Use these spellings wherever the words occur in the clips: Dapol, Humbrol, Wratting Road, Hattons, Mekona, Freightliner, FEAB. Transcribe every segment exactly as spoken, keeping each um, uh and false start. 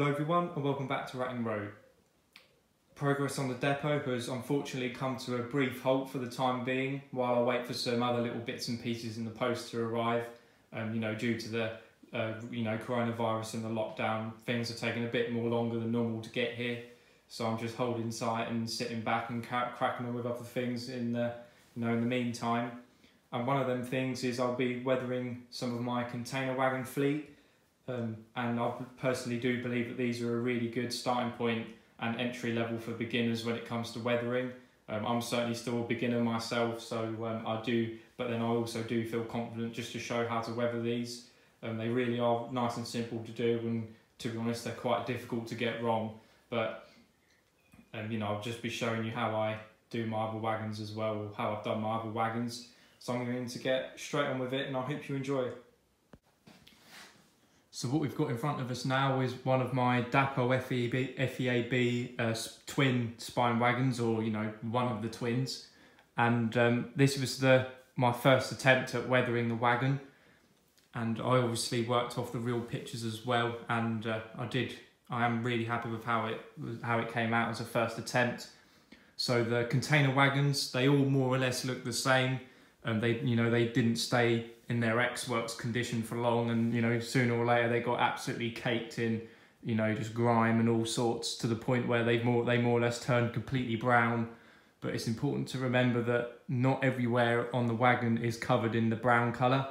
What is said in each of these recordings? Hello everyone and welcome back to Wratting Road. Progress on the depot has unfortunately come to a brief halt for the time being while I wait for some other little bits and pieces in the post to arrive. Um, you know, due to the uh, you know coronavirus and the lockdown, things are taking a bit more longer than normal to get here. So I'm just holding sight and sitting back and cracking on with other things in the you know in the meantime. And one of them things is I'll be weathering some of my container wagon fleet. Um, and I personally do believe that these are a really good starting point and entry level for beginners when it comes to weathering. Um, I'm certainly still a beginner myself, so um, I do, but then I also do feel confident just to show how to weather these. Um, they really are nice and simple to do, and to be honest, they're quite difficult to get wrong. But um, you know, I'll just be showing you how I do my other wagons as well, or how I've done my other wagons. So I'm going to get straight on with it, and I hope you enjoy. So what we've got in front of us now is one of my Dapol F E A B uh, twin spine wagons, or you know, one of the twins. And um, this was the my first attempt at weathering the wagon. And I obviously worked off the real pictures as well. And uh, I did. I am really happy with how it how it came out as a first attempt. So the container wagons, they all more or less look the same. And they, you know, they didn't stay in their ex-works condition for long, and you know sooner or later they got absolutely caked in you know just grime and all sorts, to the point where they've more they more or less turned completely brown. But it's important to remember that not everywhere on the wagon is covered in the brown colour.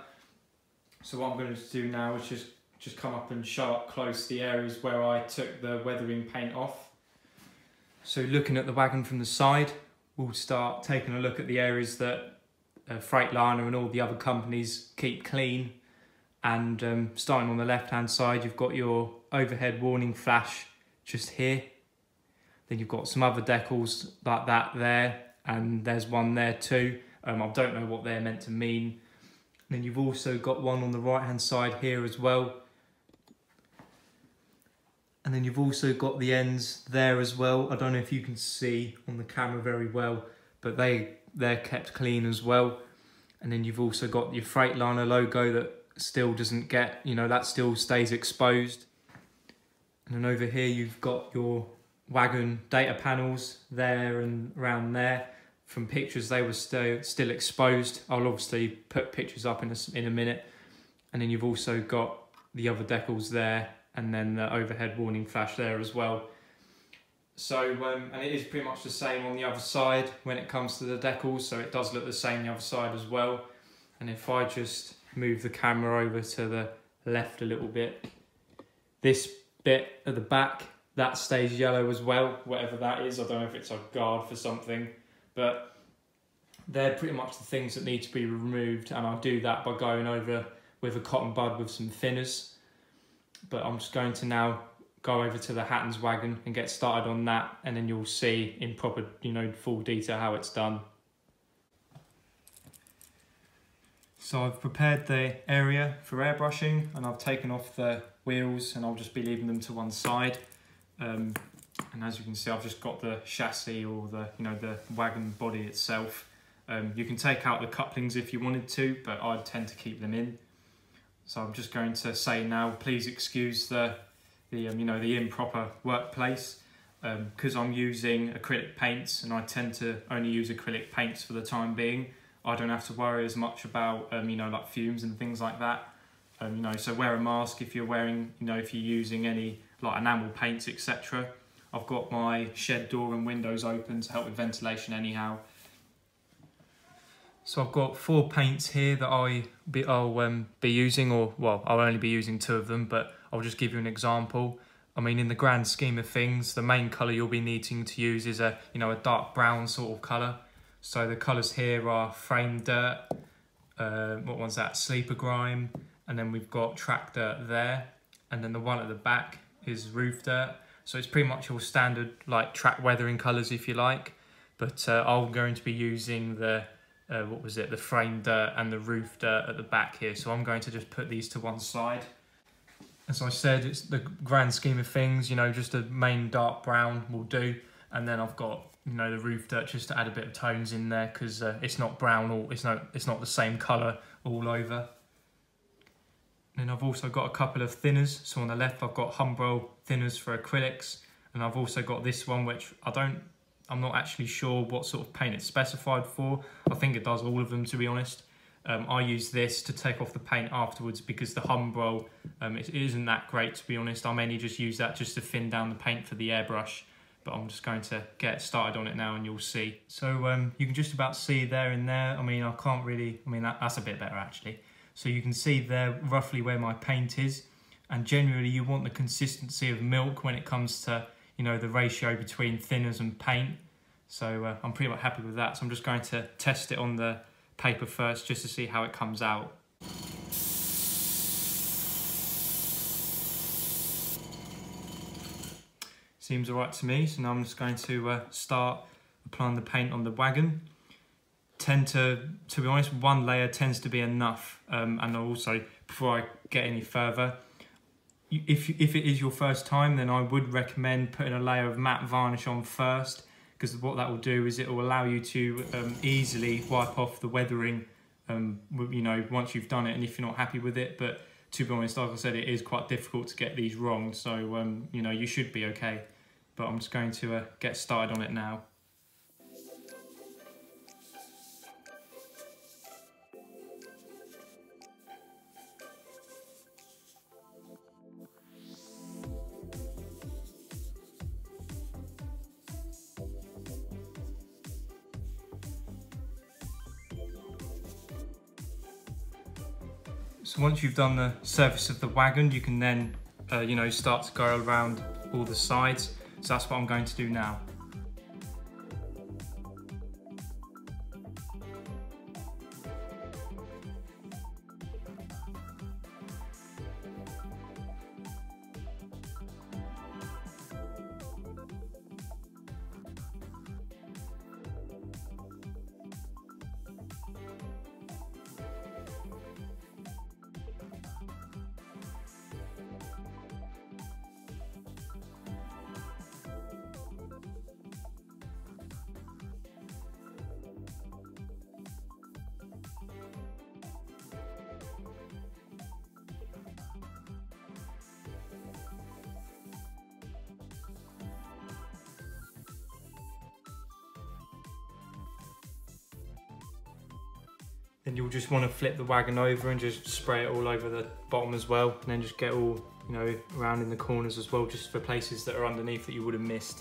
So what I'm going to do now is just just come up and show up close the areas where I took the weathering paint off. So looking at the wagon from the side, we'll start taking a look at the areas that Uh, Freightliner and all the other companies keep clean. And um, starting on the left hand side, you've got your overhead warning flash just here. Then you've got some other decals like that there, and there's one there too. um, I don't know what they're meant to mean. And then you've also got one on the right hand side here as well, and then you've also got the ends there as well. I don't know if you can see on the camera very well, but they they're kept clean as well. And then you've also got your Freightliner logo that still doesn't get, you know, that still stays exposed. And then over here you've got your wagon data panels there and around there. From pictures, they were still still exposed. I'll obviously put pictures up in a, in a minute. And then you've also got the other decals there, and then the overhead warning flash there as well. So, um, and it is pretty much the same on the other side when it comes to the decals, so it does look the same the other side as well. And if I just move the camera over to the left a little bit, this bit at the back, that stays yellow as well, whatever that is. I don't know if it's a guard for something, but they're pretty much the things that need to be removed, and I'll do that by going over with a cotton bud with some thinners. But I'm just going to now go over to the Hattons wagon and get started on that, and then you'll see in proper, you know, full detail how it's done. So I've prepared the area for airbrushing, and I've taken off the wheels, and I'll just be leaving them to one side. Um, and as you can see, I've just got the chassis, or the, you know, the wagon body itself. Um, you can take out the couplings if you wanted to, but I tend to keep them in. So I'm just going to say now, please excuse the the um, you know the improper workplace, because um, I'm using acrylic paints, and I tend to only use acrylic paints for the time being. I don't have to worry as much about um, you know like fumes and things like that. Um, you know, so wear a mask if you're wearing you know if you're using any like enamel paints, et cetera. I've got my shed door and windows open to help with ventilation anyhow. So I've got four paints here that I be, I'll um, be using, or well, I'll only be using two of them, but I'll just give you an example. I mean, in the grand scheme of things, the main colour you'll be needing to use is a, you know, a dark brown sort of colour. So the colours here are frame dirt, uh, what one's that, sleeper grime, and then we've got track dirt there, and then the one at the back is roof dirt. So it's pretty much all standard, like, track weathering colours, if you like. But uh, I'm going to be using the, uh, what was it, the frame dirt and the roof dirt at the back here. So I'm going to just put these to one side. As I said, it's the grand scheme of things, you know, just a main dark brown will do. And then I've got, you know, the roof dirt just to add a bit of tones in there, because uh, it's not brown, or it's, no, it's not the same colour all over. Then I've also got a couple of thinners. So on the left, I've got Humbrol thinners for acrylics. And I've also got this one, which I don't, I'm not actually sure what sort of paint it's specified for. I think it does all of them, to be honest. Um, I use this to take off the paint afterwards because the Humbrol, um, it isn't that great, to be honest. I mainly just use that just to thin down the paint for the airbrush. But I'm just going to get started on it now and you'll see. So um, you can just about see there and there. I mean, I can't really, I mean, that, that's a bit better actually. So you can see there roughly where my paint is. And generally you want the consistency of milk when it comes to, you know, the ratio between thinners and paint. So uh, I'm pretty much happy with that. So I'm just going to test it on the paper first just to see how it comes out. Seems alright to me, so now I'm just going to uh, start applying the paint on the wagon. Tend to, to be honest, one layer tends to be enough. Um, and also, before I get any further, if, if it is your first time, then I would recommend putting a layer of matte varnish on first, because what that will do is it will allow you to um, easily wipe off the weathering, um, you know, once you've done it and if you're not happy with it. But to be honest, like I said, it is quite difficult to get these wrong. So, um, you know, you should be okay. But I'm just going to uh, get started on it now. So once you've done the surface of the wagon, you can then, uh, you know, start to go around all the sides. So that's what I'm going to do now. Then you'll just want to flip the wagon over and just spray it all over the bottom as well, and then just get all, you know, around in the corners as well, just for places that are underneath that you would have missed.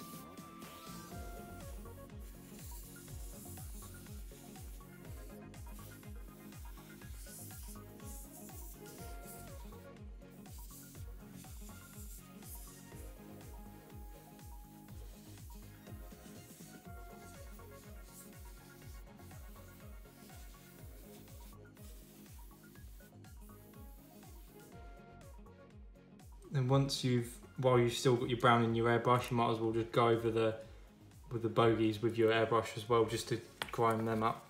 And once you've, while you've still got your brown in your airbrush, you might as well just go over the, with the bogeys with your airbrush as well, just to grind them up.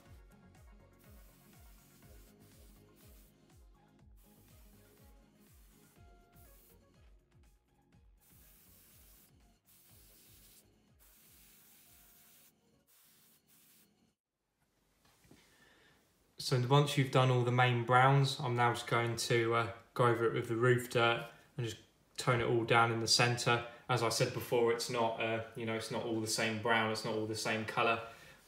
So once you've done all the main browns, I'm now just going to uh, go over it with the roof dirt and just tone it all down in the center. As I said before, it's not, uh, you know, it's not all the same brown, it's not all the same color.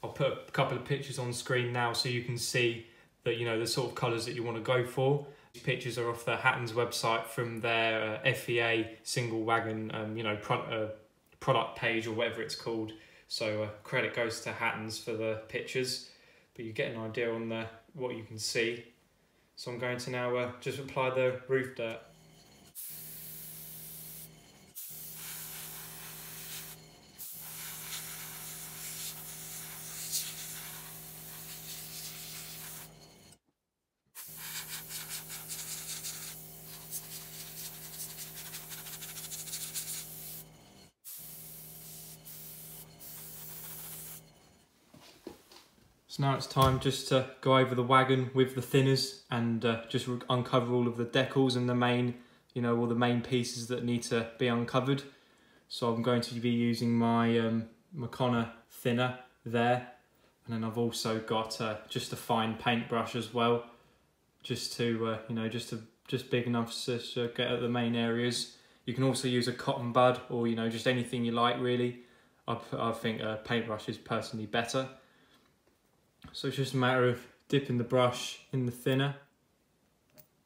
I'll put a couple of pictures on screen now so you can see that, you know, the sort of colors that you want to go for. These pictures are off the Hattons website from their uh, F E A B single wagon, um, you know, pro uh, product page or whatever it's called. So uh, credit goes to Hattons for the pictures, but you get an idea on the, what you can see. So I'm going to now uh, just apply the roof dirt. So now it's time just to go over the wagon with the thinners and uh, just uncover all of the decals and the main, you know, all the main pieces that need to be uncovered. So I'm going to be using my um, Mekona thinner there, and then I've also got uh, just a fine paintbrush as well, just to uh, you know, just to just big enough to so get at the main areas. You can also use a cotton bud or, you know, just anything you like really. I, I think a paintbrush is personally better. So it's just a matter of dipping the brush in the thinner,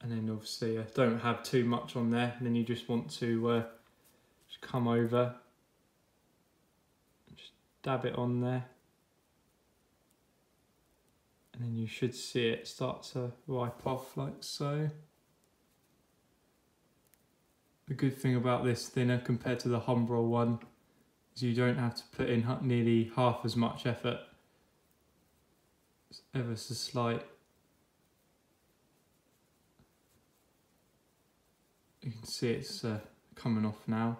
and then obviously uh, don't have too much on there, and then you just want to uh, just come over and just dab it on there, and then you should see it start to wipe off like so. The good thing about this thinner compared to the Humbrol one is you don't have to put in nearly half as much effort. It's ever so slight. You can see it's uh, coming off now.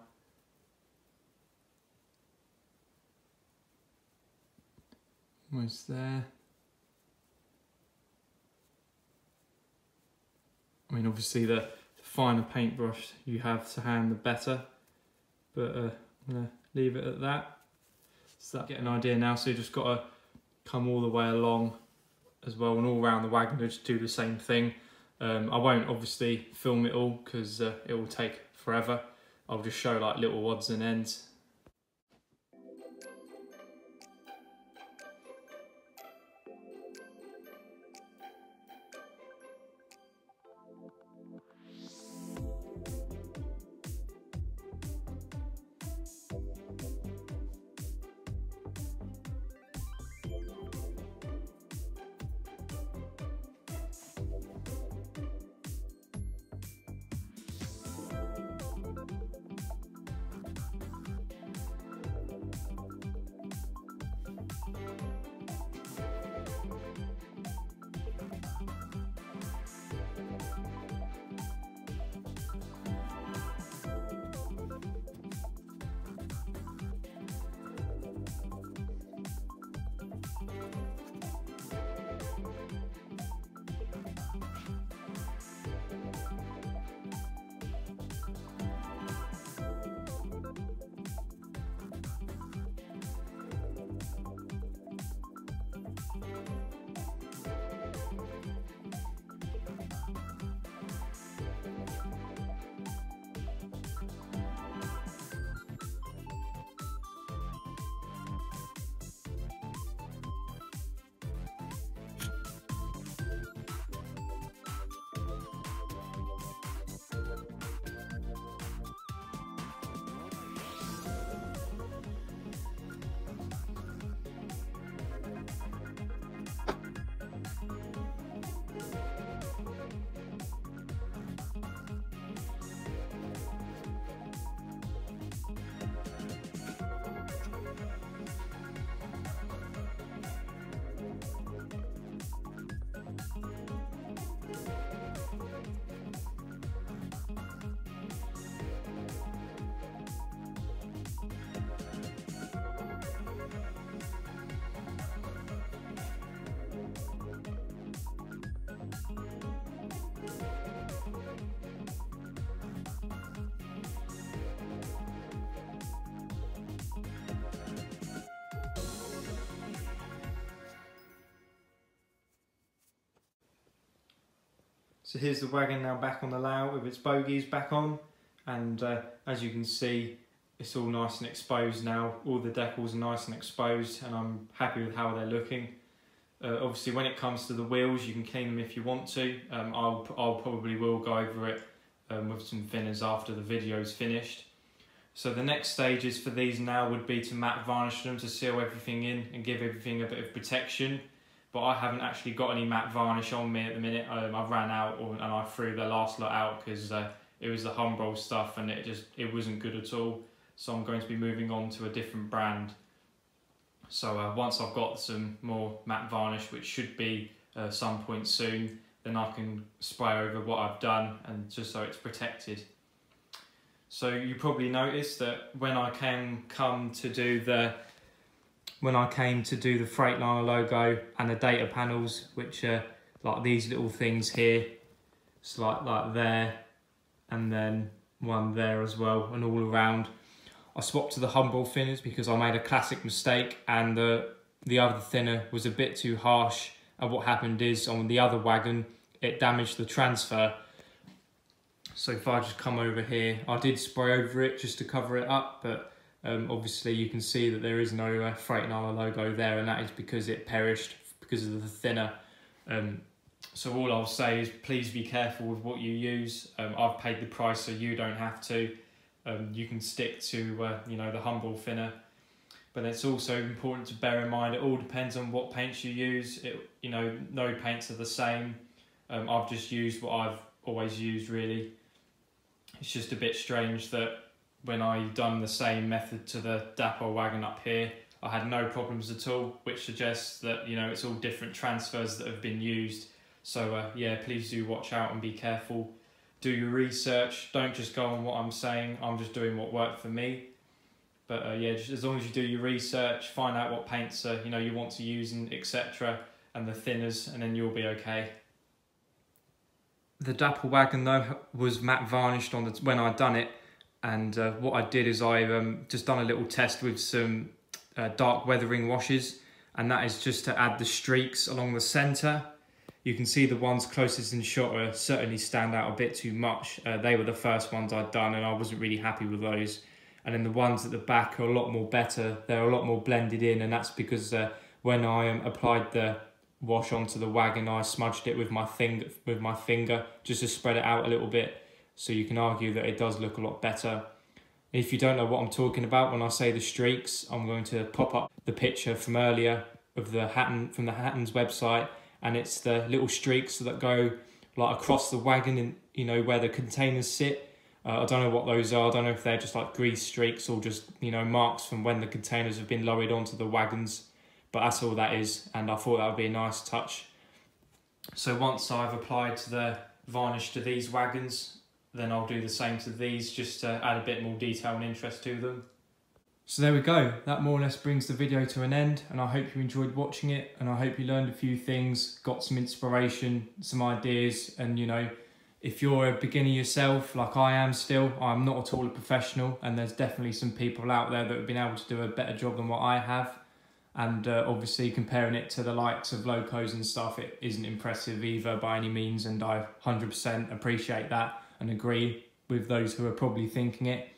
Almost there. I mean, obviously the finer paintbrush you have to hand the better, but uh, I'm gonna leave it at that. So that, get an idea now, so you just gotta come all the way along as well and all round the wagon, just do the same thing. Um, I won't obviously film it all because uh, it will take forever. I'll just show like little odds and ends. So here's the wagon now back on the low with its bogies back on, and uh, as you can see, it's all nice and exposed now. All the decals are nice and exposed, and I'm happy with how they're looking. Uh, obviously when it comes to the wheels, you can clean them if you want to. Um, I'll, I'll probably will go over it um, with some thinners after the video's finished. So the next stages for these now would be to matte varnish them to seal everything in and give everything a bit of protection. But I haven't actually got any matte varnish on me at the minute. Um, I ran out or, and I threw the last lot out because uh, it was the Humbrol stuff and it just it wasn't good at all. So I'm going to be moving on to a different brand. So uh, once I've got some more matte varnish, which should be uh, some point soon, then I can spray over what I've done and just so it's protected. So you probably noticed that when I came come to do the When I came to do the Freightliner logo and the data panels, which are like these little things here, it's like, like there, and then one there as well, and all around. I swapped to the Humbrol thinners because I made a classic mistake, and the, the other thinner was a bit too harsh, and what happened is on the other wagon, it damaged the transfer. So if I just come over here, I did spray over it just to cover it up, but um, obviously you can see that there is no uh, Freightliner logo there, and that is because it perished because of the thinner. Um, so all I'll say is please be careful with what you use. Um, I've paid the price, so you don't have to. Um, you can stick to uh, you know, the Humbrol thinner. But it's also important to bear in mind it all depends on what paints you use. It, you know, no paints are the same. Um, I've just used what I've always used, really. It's just a bit strange that when I done the same method to the Dapol wagon up here, I had no problems at all, which suggests that, you know, it's all different transfers that have been used. So uh, yeah, please do watch out and be careful. Do your research. Don't just go on what I'm saying. I'm just doing what worked for me. But uh, yeah, just as long as you do your research, find out what paints uh, you know, you want to use, and et cetera, and the thinners, and then you'll be okay. The Dapol wagon though was matte varnished on the t when I done it, and uh, what I did is I um, just done a little test with some uh, dark weathering washes, and that is just to add the streaks along the centre. You can see the ones closest in shot are certainly stand out a bit too much. Uh, they were the first ones I'd done, and I wasn't really happy with those. And then the ones at the back are a lot more better. They're a lot more blended in, and that's because uh, when I um, applied the wash onto the wagon, I smudged it with my finger, with my finger just to spread it out a little bit. So you can argue that it does look a lot better. If you don't know what I'm talking about when I say the streaks, I'm going to pop up the picture from earlier of the Hatton, from the Hattons website, and it's the little streaks that go like across the wagon, and you know where the containers sit. Uh, I don't know what those are. I don't know if they're just like grease streaks or just, you know, marks from when the containers have been lowered onto the wagons. But that's all that is, and I thought that would be a nice touch. So once I've applied the varnish to these wagons, then I'll do the same to these just to add a bit more detail and interest to them. So there we go. That more or less brings the video to an end, and I hope you enjoyed watching it, and I hope you learned a few things, got some inspiration, some ideas, and, you know, if you're a beginner yourself, like I am still, I'm not at all a professional, and there's definitely some people out there that have been able to do a better job than what I have. And uh, obviously comparing it to the likes of locos and stuff, it isn't impressive either by any means, and I one hundred percent appreciate that and agree with those who are probably thinking it.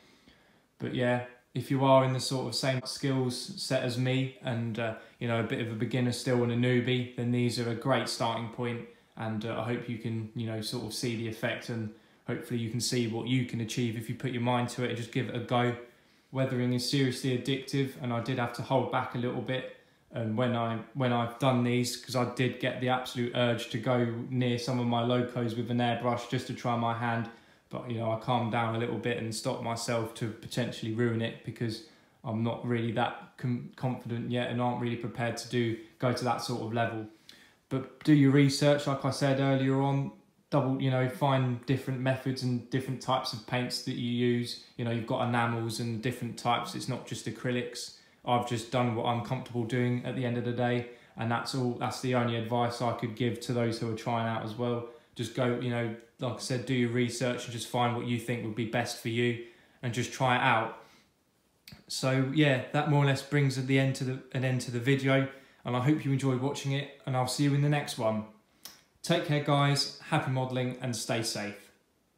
But yeah, if you are in the sort of same skills set as me, and uh, you know, a bit of a beginner still and a newbie, then these are a great starting point. And uh, I hope you can, you know, sort of see the effect, and hopefully you can see what you can achieve if you put your mind to it and just give it a go. Weathering is seriously addictive, and I did have to hold back a little bit um, when, I, when I've done these, because I did get the absolute urge to go near some of my locos with an airbrush just to try my hand. But, you know, I calmed down a little bit and stopped myself to potentially ruin it, because I'm not really that com confident yet and aren't really prepared to do go to that sort of level. But do your research, like I said earlier on. Double, you know, find different methods and different types of paints that you use. You know, you've got enamels and different types. It's not just acrylics. I've just done what I'm comfortable doing at the end of the day, and that's all. That's the only advice I could give to those who are trying out as well. Just go, you know, like I said, do your research and just find what you think would be best for you, and just try it out. So yeah, that more or less brings at the end to the an end to the video. And I hope you enjoyed watching it, and I'll see you in the next one. Take care guys, happy modelling, and stay safe.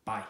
Bye.